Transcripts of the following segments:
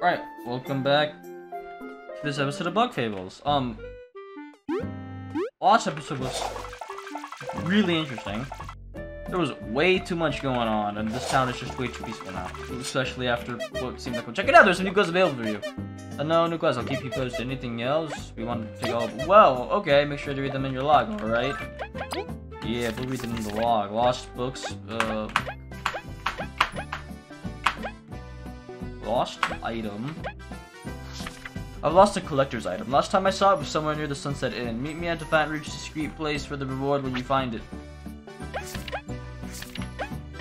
Alright, welcome back to this episode of Bug Fables. Last episode was really interesting. There was way too much going on, and this town is just way too peaceful now. Especially after what seemed like, well, check it out, there's some new quests available for you. No new quests, I'll keep you posted. Anything else we want to go? Well, okay, make sure to read them in your log, alright? Yeah, we'll read them in the log. Lost books, lost item. I've lost a collector's item. Last time I saw it was somewhere near the Sunset Inn. Meet me at the Fat Ridge Discreet Place for the reward when you find it.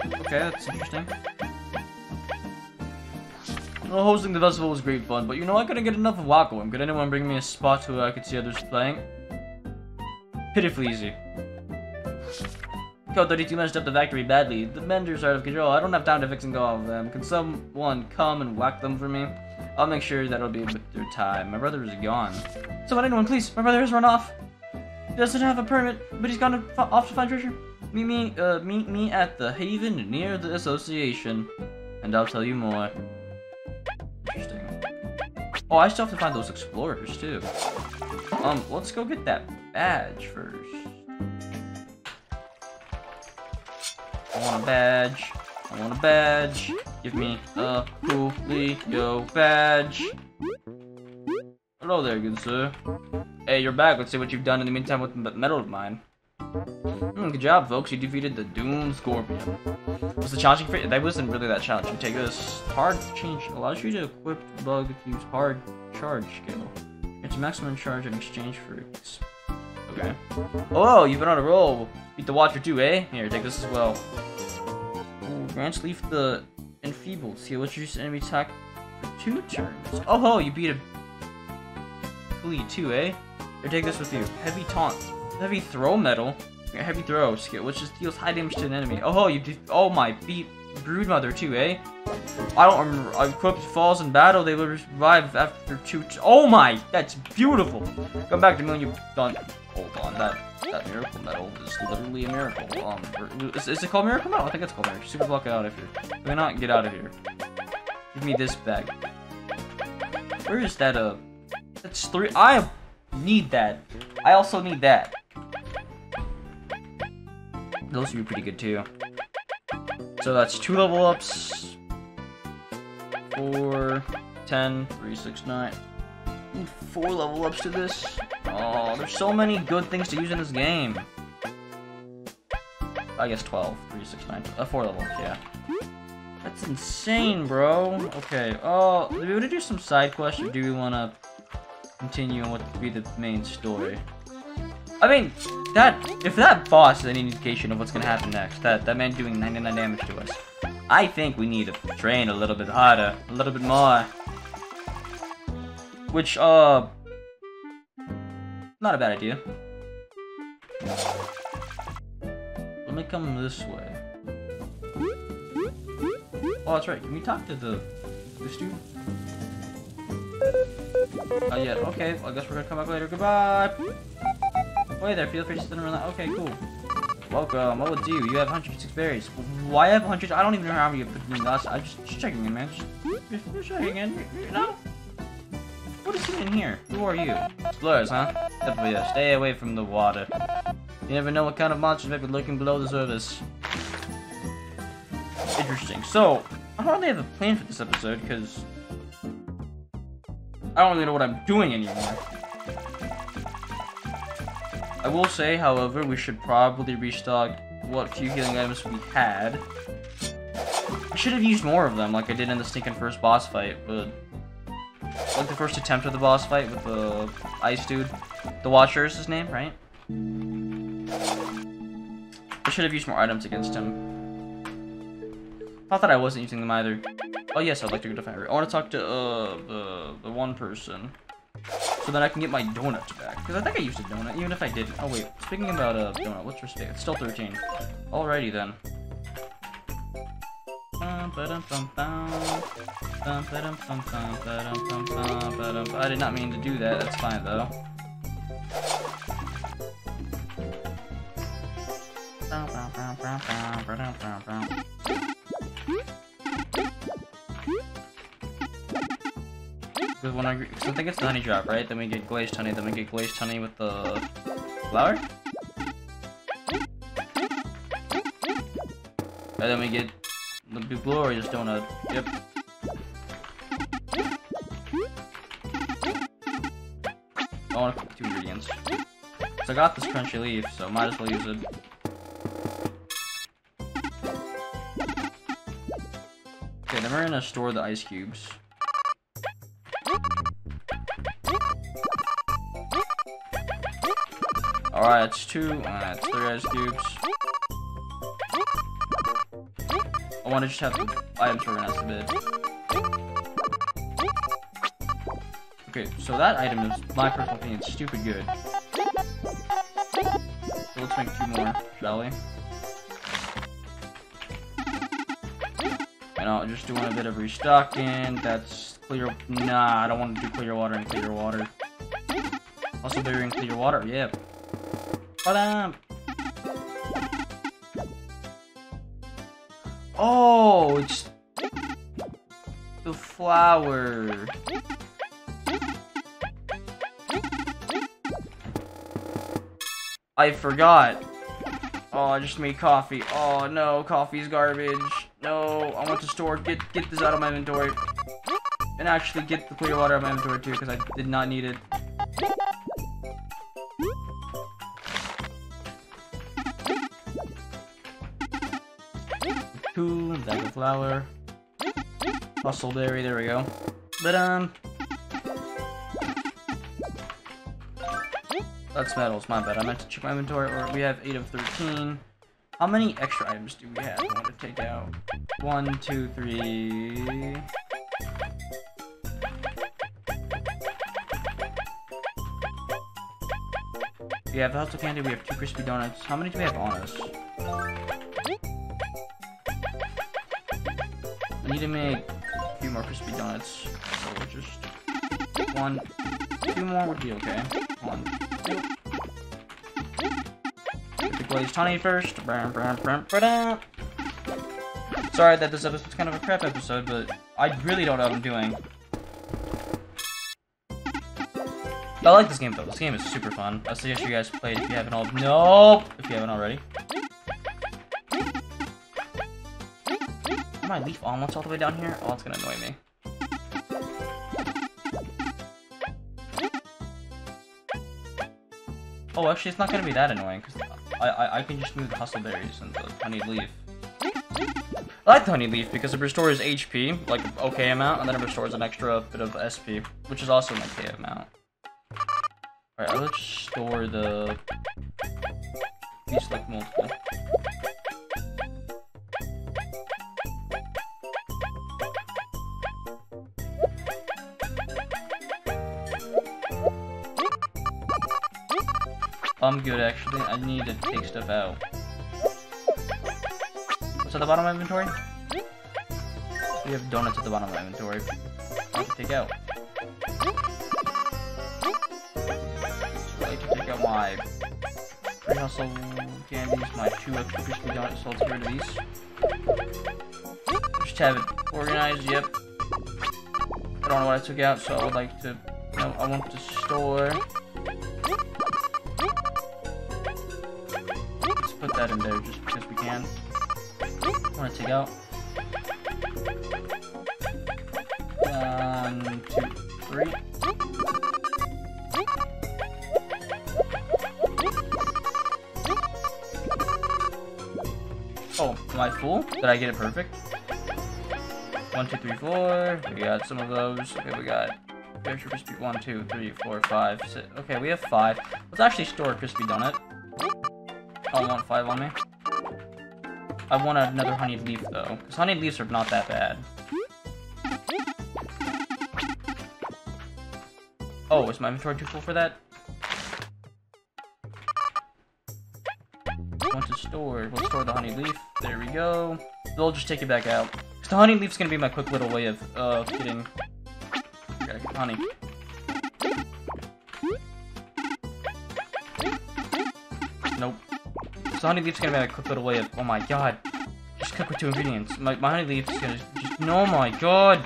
Okay, that's interesting. Well, hosting the festival was great fun, but you know I couldn't get enough of Wakaworm. Could anyone bring me a spot where I could see others playing? Pitifully easy. Code 32 messed up the factory badly. The menders are out of control. I don't have time to fix and go all of them. Can someone come and whack them for me? I'll make sure that'll be with their time. My brother is gone. Someone, anyone, please. My brother has run off. He doesn't have a permit, but he's gone off to find treasure. Meet me at the Haven near the Association, and I'll tell you more. Interesting. Oh, I still have to find those explorers, too. Let's go get that badge first. I want a badge. I want a badge. Give me a Coolio Badge. Hello there, good sir. Hey, you're back. Let's see what you've done in the meantime with that medal of mine. Good job, folks. You defeated the Doom Scorpion. Was it challenging for you? That wasn't really that challenging. Take this. Hard Change allows you to equip Bug to use Hard Charge skill. It's maximum charge in exchange for... Okay. Oh, you've been on a roll. Beat the Watcher too, eh? Here, take this as well. Ooh, Branch Leaf the Enfeebled skill, which reduces enemy attack for 2 turns. Oh, ho, you beat a Klee too, eh? Here, take this with you. Heavy Taunt. Heavy Throw Medal. Heavy Throw skill, which just deals high damage to an enemy. Oh, ho, you did. Oh, my. Beat Broodmother too, eh? I don't remember. I equipped Falls in battle. They will revive after 2. Oh, my. That's beautiful. Come back to me when you've done. Hold on, that Miracle Medal is literally a miracle. Is it called Miracle Medal? I think it's called Miracle. Super Block, get out of here. Let me not get out of here. Give me this bag. Where is that, That's 3- I need that. I also need that. Those would be pretty good, too. So that's 2 level ups. 4, 10, 3, 6, 9. 4 level ups to this. Oh, there's so many good things to use in this game. I guess 12, 3, 6, 9, 4 levels, yeah. That's insane, bro. Okay, oh, do we want to do some side quests, or do we want to continue on what would be the main story? I mean, if that boss is any indication of what's going to happen next, that man doing 99 damage to us, I think we need to train a little bit harder, a little bit more. Which, not a bad idea. Let me come this way. Oh, that's right. Can we talk to this dude? Yeah. Okay. Well, I guess we're gonna come up later. Goodbye. Wait there. Feel free to sit around. Okay. Cool. Welcome. What would you? You have 106 berries. Why have 100? I don't even know how many you put in last. I'm just checking in, man. Just checking in. You know? What is you in here? Who are you? Explorers, huh? Definitely, yeah. Stay away from the water. You never know what kind of monsters may be lurking below the surface. Interesting. So, I don't really have a plan for this episode, because I don't really know what I'm doing anymore. I will say, however, we should probably restock what few healing items we had. I should have used more of them, like I did in the stinking first boss fight, but... Like the first attempt of the boss fight with the Ice Dude. The Watcher is his name, right? I should have used more items against him. Not that I wasn't using them either. Oh yes, I'd like to go to Fat Ridge. I want to talk to the one person. So then I can get my donut back. Because I think I used a donut, even if I didn't. Oh wait, speaking about a donut, what's your state? It's still 13. Alrighty then. I did not mean to do that, that's fine though. 'Cause I think it's the honey drop, right? Then we get glazed honey, then we get glazed honey with the flour? And then we get the glorious donut. Yep. I want to cook 2 ingredients. So I got this crunchy leaf, so might as well use it. Okay, then we're gonna store the ice cubes. Alright, it's 2. Alright, it's 3 ice cubes. I want to just have the items we're gonna have to bid. Okay, so that item is, my personal opinion, stupid good. So let's make 2 more, shall we? And I'll just do a bit of restocking. That's clear. Nah, I don't want to do clear water and clear water. Also, berry and clear water. Yeah. Ba-dam! Oh, it's the flower. I forgot. Oh, I just made coffee. Oh no, coffee's garbage. No, I went to store. Get this out of my inventory. And actually get the clear water out of my inventory too, because I did not need it. Cool, bag of flour. Hustle berry, there we go. Ba-dum. That's metals, my bad. I meant to check my inventory. Or we have 8 of 13. How many extra items do we have? I want to take out 1, 2, 3. We have the Hustle Candy, we have 2 Crispy Donuts. How many do we have on us? I need to make a few more Crispy Donuts. So we'll just... 1, 2 more would be okay. 1, 2. Get the glazed honey first. Sorry that this episode's kind of a crap episode, but I really don't know what I'm doing. But I like this game though. This game is super fun. I suggest you guys play it if you haven't already. Nope! If you haven't already. Am I leaf almost all the way down here? Oh, it's gonna annoy me. Oh, actually, it's not gonna be that annoying, because I can just move the hustle berries and the honey leaf. I like the honey leaf because it restores HP, like an okay amount, and then it restores an extra bit of SP, which is also an okay amount. Alright, I'll just store the... these like multiple. I'm good, actually. I need to take stuff out. What's at the bottom of my inventory? We have donuts at the bottom of my inventory. I can take out. So I can take out my 3 hustle candies, my 2 extra crispy donuts. So let's get rid of these. Just have it organized. Yep. I don't know what I took out, so I would like to. No, I want to store. Put that in there just because we can. I want to take out 1, 2, 3. Oh, am I full? Did I get it perfect? 1, 2, 3, 4. We got some of those. Okay, we got crispy 1, 2, 3, 4, 5, 6. Okay, we have 5. Let's actually store a crispy donut. I don't want 5 on me. I want another honeyed leaf though, because honeyed leaves are not that bad. Oh, is my inventory too full for that? I want to store. We'll store the honeyed leaf. There we go. They'll just take it back out. Because the honeyed leaf's gonna be my quick little way of getting honey. Nope. So honey leaf's gonna be a quick little way of, oh my god, just cook with 2 ingredients. My honey leaf is gonna just, oh my god.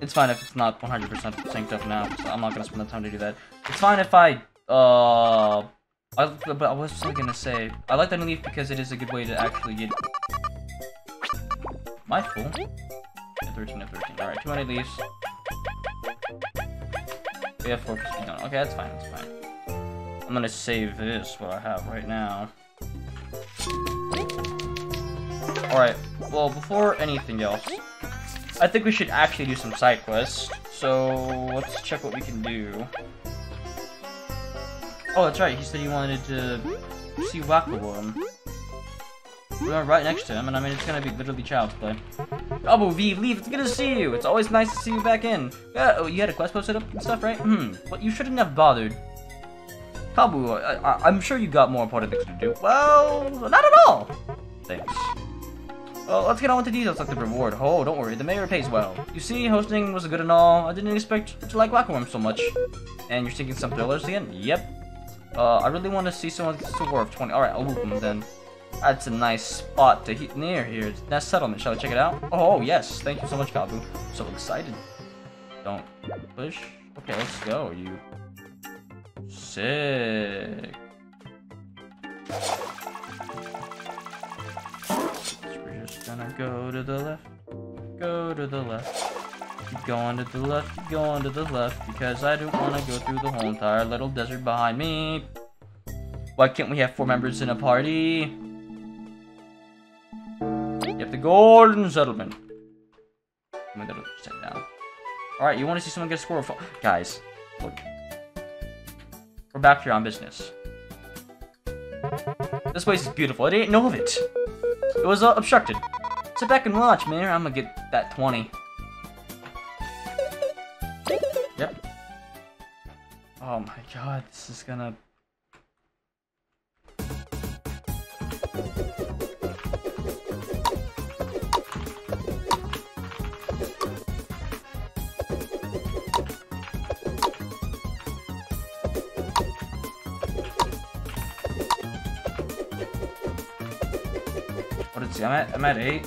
It's fine if it's not 100% synced up now, so I'm not gonna spend the time to do that. It's fine if but I was still gonna say, I like the Honey Leaf because it is a good way to actually get... Am I full? Yeah, 13 of 13. Alright, 200 leaves. We have 4 Crispy Donuts. Okay, that's fine, that's fine. I'm gonna save this, what I have right now. Alright, well, before anything else, I think we should actually do some side quests. So, let's check what we can do. Oh, that's right, he said he wanted to see Wakaworm. We are right next to him, and I mean, it's gonna be literally child's play. Kabu, Vive, Leaf, it's good to see you! It's always nice to see you back in! Oh, you had a quest posted up and stuff, right? Well, you shouldn't have bothered. Kabu, I'm sure you got more important things to do. Well, not at all! Thanks. Well, let's get on with the details like the reward. Oh, don't worry, the mayor pays well. You see, hosting was good and all. I didn't expect to like Wackenworm so much. And you're seeking some thrillers again? Yep. I really want to see someone get to war of 20. Alright, I'll whoop him then. That's a nice spot to hit near here. It's Nest Settlement. Shall I check it out? Oh, yes. Thank you so much, Kabu. So excited. Don't push. Okay, let's go, you. Sick. We're just gonna go to the left. Go to the left. Keep going to the left, keep going to the left, because I don't want to go through the whole entire little desert behind me. Why can't we have 4 members in a party? You have the Golden Settlement. I'm gonna sit down. Alright, you want to see someone get a score of... Guys, look. We're back here on business. This place is beautiful. I didn't know of it. It was obstructed. Sit back and watch, man. I'm gonna get that 20. Yep. Oh my god, this is gonna... What is he? I'm at 8.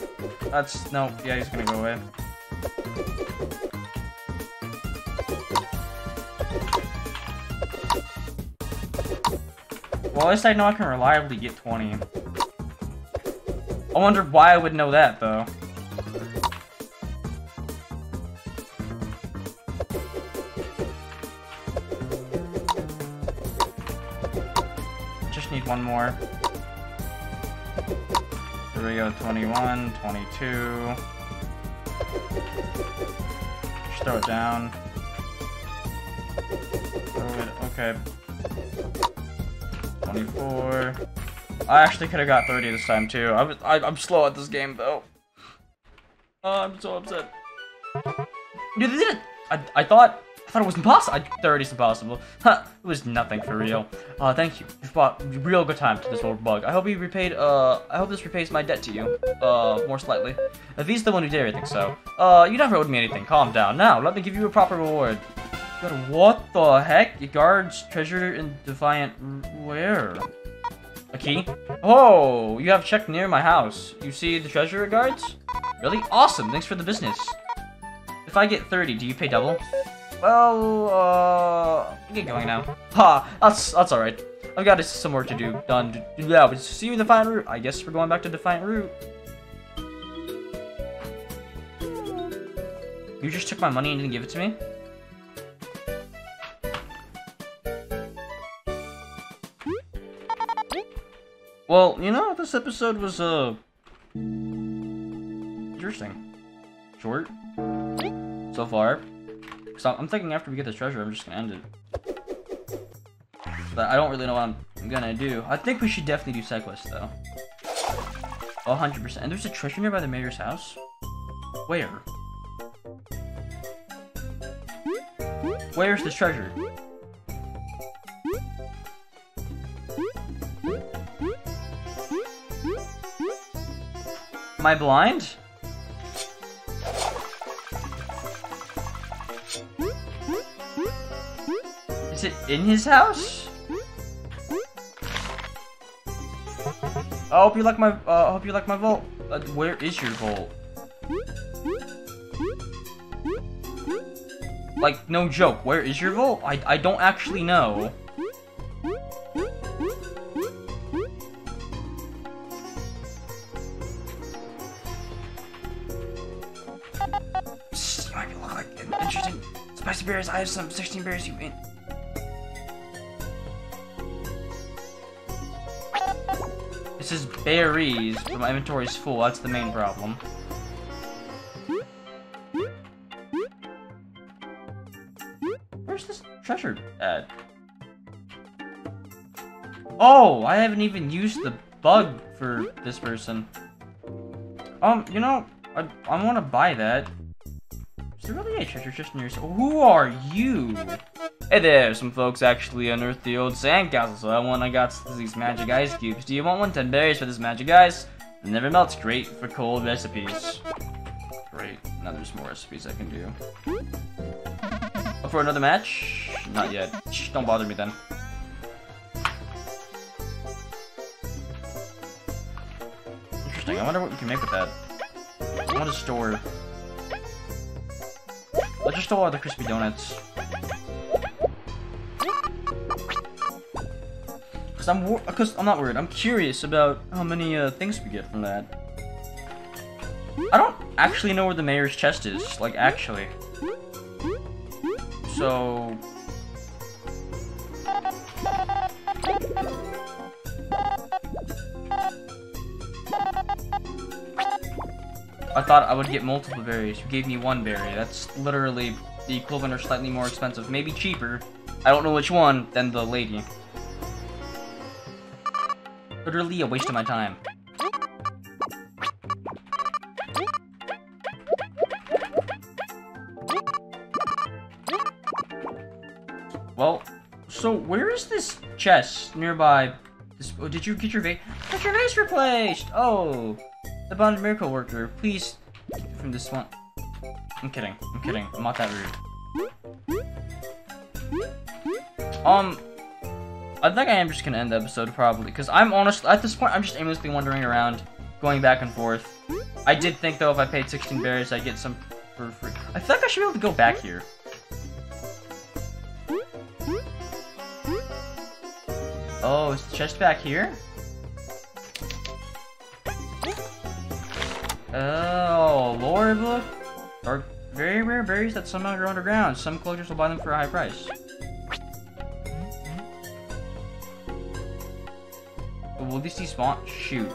That's... no, yeah, he's gonna go away. Well, at least I know I can reliably get 20. I wonder why I would know that, though. Just need one more. Here we go, 21, 22. Just throw it down. Throw it, okay. 24. I actually could have got 30 this time too. I'm slow at this game though. I'm so upset. Dude, they did it. I thought it was impossible. 30 is impossible. Huh? It was nothing for real. Thank you. You've brought real good time to this old bug. I hope you repaid. I hope this repays my debt to you. More slightly. If he's the one who did everything, so. You never owed me anything. Calm down. Now, let me give you a proper reward. What the heck? It guards treasure in Defiant... where? A key? Oh, you have checked near my house. You see the treasure it guards? Really? Awesome, thanks for the business. If I get 30, do you pay double? Well, get going now. Ha, that's alright. I've got some work to do. Done. Yeah, but see you in Defiant Root. I guess we're going back to Defiant Root. You just took my money and didn't give it to me? Well, you know, this episode was, interesting. Short. So far. So I'm thinking after we get this treasure, I'm just gonna end it. But I don't really know what I'm gonna do. I think we should definitely do side quests, though. 100%. And there's a treasure nearby the mayor's house? Where? Where's this treasure? Am I blind? Is it in his house? I hope you like my. I hope you like my vault. Where is your vault? Like, no joke, where is your vault? I don't actually know. You might look like an interesting spicy berries. I have some 16 berries you in. This is berries, but my inventory is full. That's the main problem. Where's this treasure at? Oh, I haven't even used the bug for this person. You know, I want to buy that. Is there really a treasure chest near? Who are you? Hey there, some folks actually unearthed the old sandcastle, so I got these magic ice cubes. Do you want 110 berries for this magic ice? It never melts. Great for cold recipes. Great. Now there's more recipes I can do. Look for another match? Not yet. Shh, don't bother me then. Interesting. I wonder what we can make with that. I want to store. Let's just store all the crispy donuts. Because I'm not worried. I'm curious about how many things we get from that. I don't actually know where the mayor's chest is, like, actually. So... I thought I would get multiple berries. You gave me one berry. That's literally the equivalent or slightly more expensive. Maybe cheaper. I don't know which one than the lady. Literally a waste of my time. Well, so where is this chest nearby? Oh, did you get your vase? Get your vase replaced! Oh, the bond miracle worker. Please, from this one. I'm kidding. I'm kidding. I'm not that rude. I think I am just gonna end the episode probably, because I'm honestly, at this point, I'm just aimlessly wandering around, going back and forth. I did think though, if I paid 16 berries, I'd get some for free. I feel like I should be able to go back here. Oh, is the chest back here? Oh, lore book? Are very rare berries that somehow grow underground. Some collectors will buy them for a high price. Will these despawn? Shoot.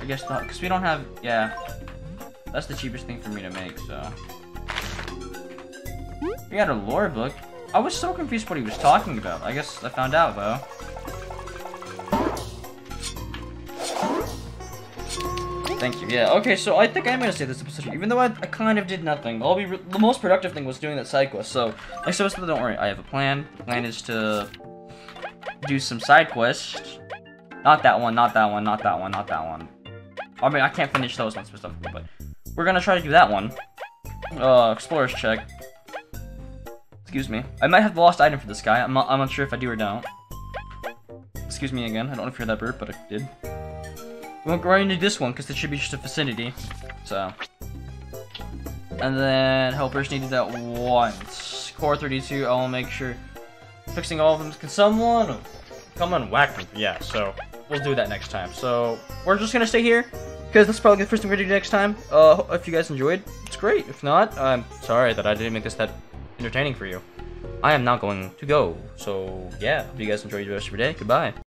I guess not, because we don't have... Yeah. That's the cheapest thing for me to make, so... We got a lore book. I was so confused what he was talking about. I guess I found out, though. Thank you. Yeah, okay, so I think I'm gonna say this episode, even though I kind of did nothing. The most productive thing was doing that side quest, so... Next episode, don't worry, I have a plan. The plan is to... do some side quests. Not that one, not that one, not that one, not that one. I mean, I can't finish those ones specifically, but... We're gonna try to do that one. Explorer's check. Excuse me. I might have the lost item for this guy. I'm not sure if I do or don't. Excuse me again. I don't know if you heard that bird, but I did. We won't go right into this one, because it should be just a vicinity. So. And then, helpers needed that once. Core 32, I'll make sure. Fixing all of them. Can someone come and whack me? Yeah, so. We'll do that next time. So, we're just going to stay here, because that's probably the first thing we're going to do next time. If you guys enjoyed, it's great. If not, I'm sorry that I didn't make this that entertaining for you. I am not going to go. So, yeah. Hope you guys enjoyed the rest of your day. Goodbye.